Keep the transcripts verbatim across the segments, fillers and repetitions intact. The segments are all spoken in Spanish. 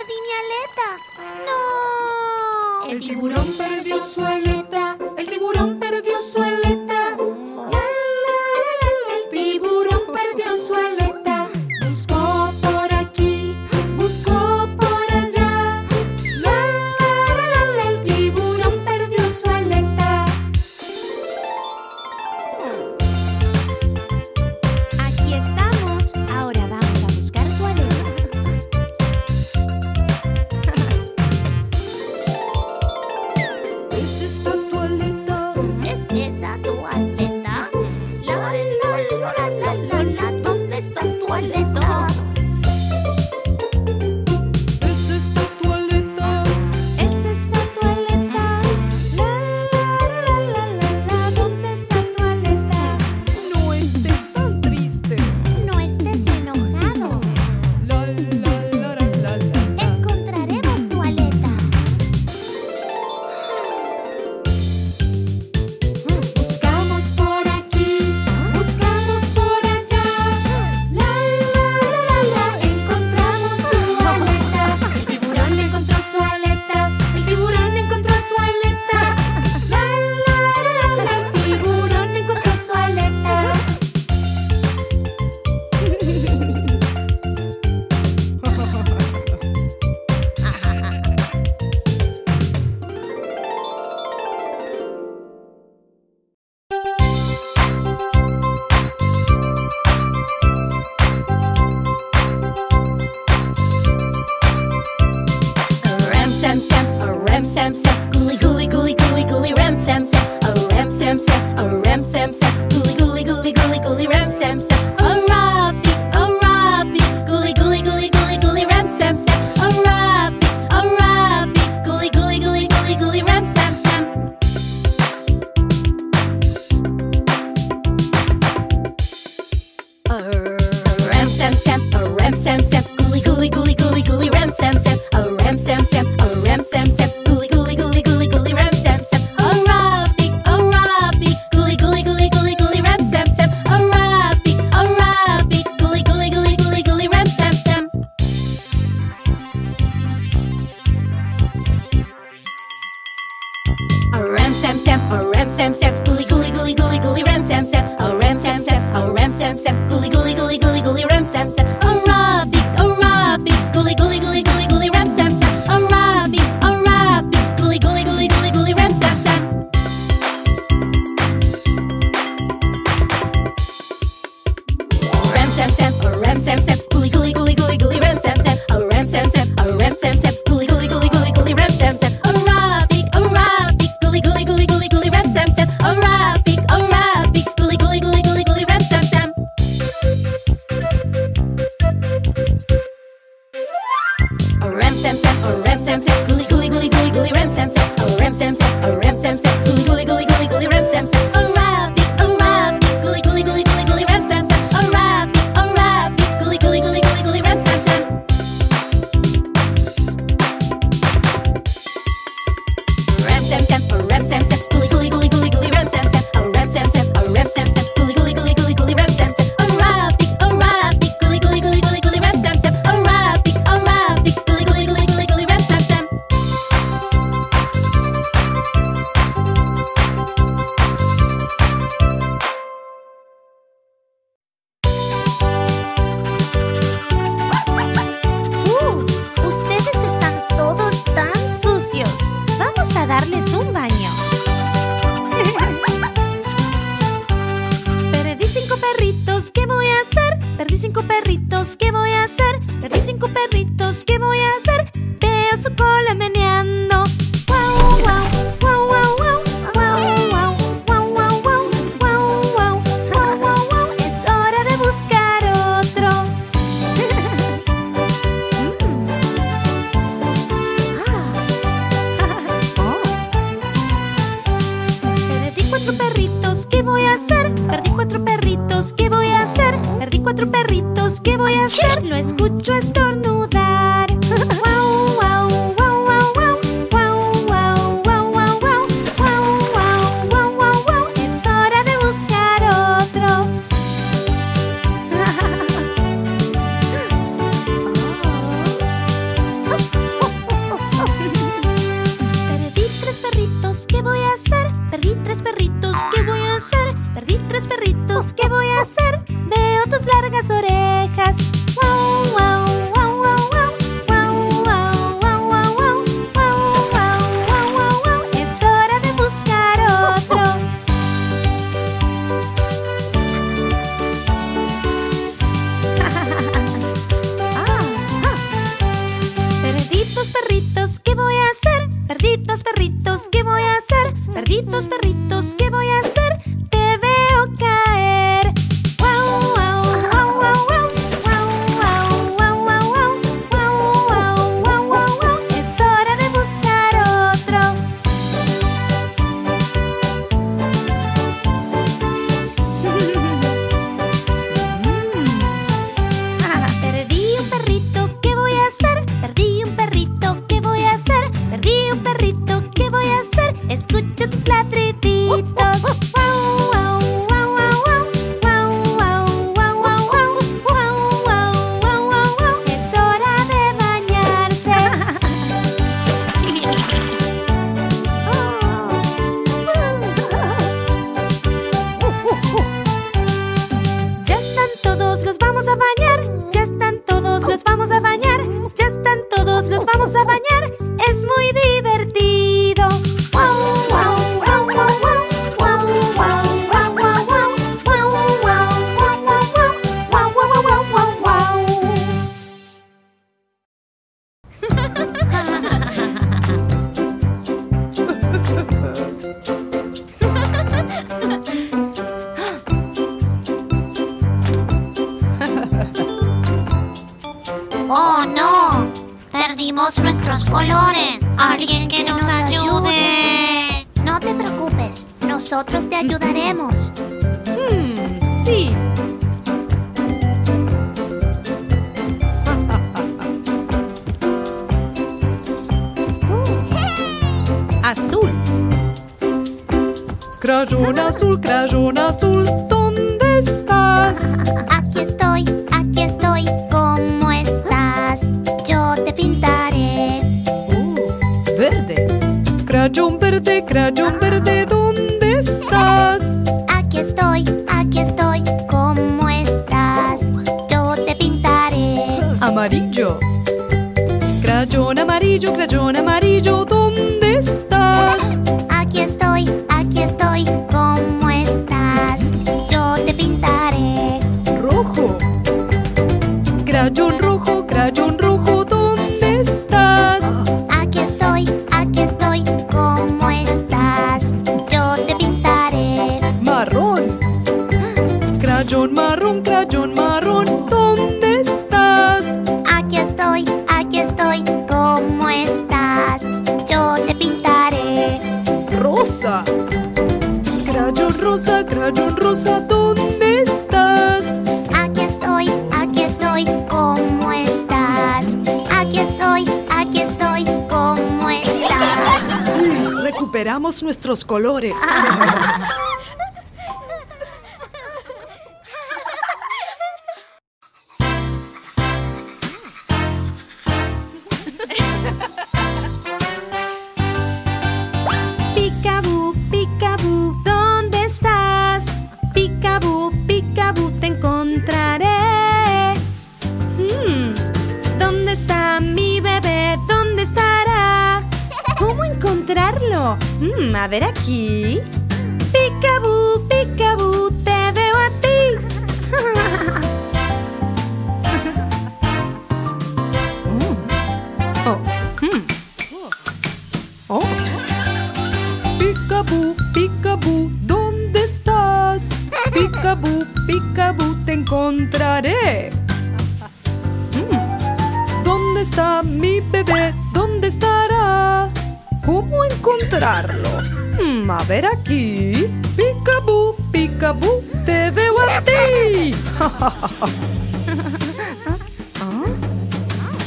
perdí mi aleta. ¡No! El tiburón perdió su aleta. El tiburón perdió su aleta. La, la, la, la, la. El tiburón perdió su aleta. Buscó por aquí, buscó por allá. La, la, la, la, la. El tiburón perdió su aleta. Aquí estamos. Ahora vamos. Let's go. pasar. Perdí tres perritos, ¿qué voy a hacer? Veo tus largas orejas. Wow, wow, wow, wow, wow. Wow, wow, wow, wow, wow. Wow, wow, wow, wow. Es hora de buscar otro. Perdí tus perritos, ¿qué voy a hacer? Perdí tus perritos, ¿qué voy a hacer? Perdí tus perritos, ¿qué voy a hacer? Te veo caer. Wow, wow, wow, wow, wow. Wow, wow, wow, wow, wow. Wow, wow, wow, wow. Es hora de buscar otro. Perdí un perrito, ¿qué voy a hacer? Perdí un perrito, ¿qué voy a hacer? Perdí un perrito, ¿qué voy a hacer? Escucha tus latriditos. Wow, wow. ¡Oh, no! Perdimos nuestros colores. ¡Alguien que nos ayude! No te preocupes, nosotros te ayudaremos. Hmm, sí. Azul. Crayón azul, crayón azul, ¿dónde estás? Aquí estoy, aquí estoy. ¿Cómo estás? Yo te pintaré. Uh, verde. Crayón verde, crayón verde, ¿dónde estás? Aquí estoy, aquí estoy. ¿Cómo estás? Yo te pintaré. Amarillo. Crayón amarillo, crayón amarillo, ¿dónde estás? Aquí estoy, aquí estoy. ¿Cómo estás? Yo te pintaré. Rojo. Crayón rojo, crayón rojo, ¿dónde estás? Aquí estoy, aquí estoy. ¿Cómo estás? Yo te pintaré. Marrón. Crayón marrón, crayón marrón, ¿dónde estás? Aquí estoy, aquí estoy. ¿Cómo estás? Yo te pintaré. Rosa. Crayón rosa, crayón rosa, ¿dónde estás? Aquí estoy, aquí estoy, ¿cómo estás? Aquí estoy, aquí estoy, ¿cómo estás? Sí, recuperamos nuestros colores. Mm, a ver aquí. Picaboo, Picaboo, te veo a ti. Oh. Mm. Oh. Picaboo, Picaboo, ¿dónde estás? Picaboo, Picaboo, te encontraré. Mm. ¿Dónde está mi bebé? ¿Dónde estará? ¿Cómo encontrarlo? Hmm, a ver aquí. Picaboo, Picaboo, te veo a ti. ¿Ah?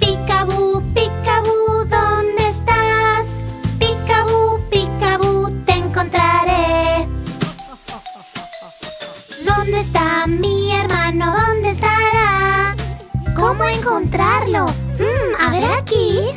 Picaboo, Picaboo, ¿dónde estás? Picaboo, Picaboo, te encontraré. ¿Dónde está mi hermano? ¿Dónde estará? ¿Cómo encontrarlo? Hmm, a ver aquí.